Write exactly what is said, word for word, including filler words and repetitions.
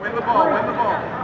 Win the ball, win the ball.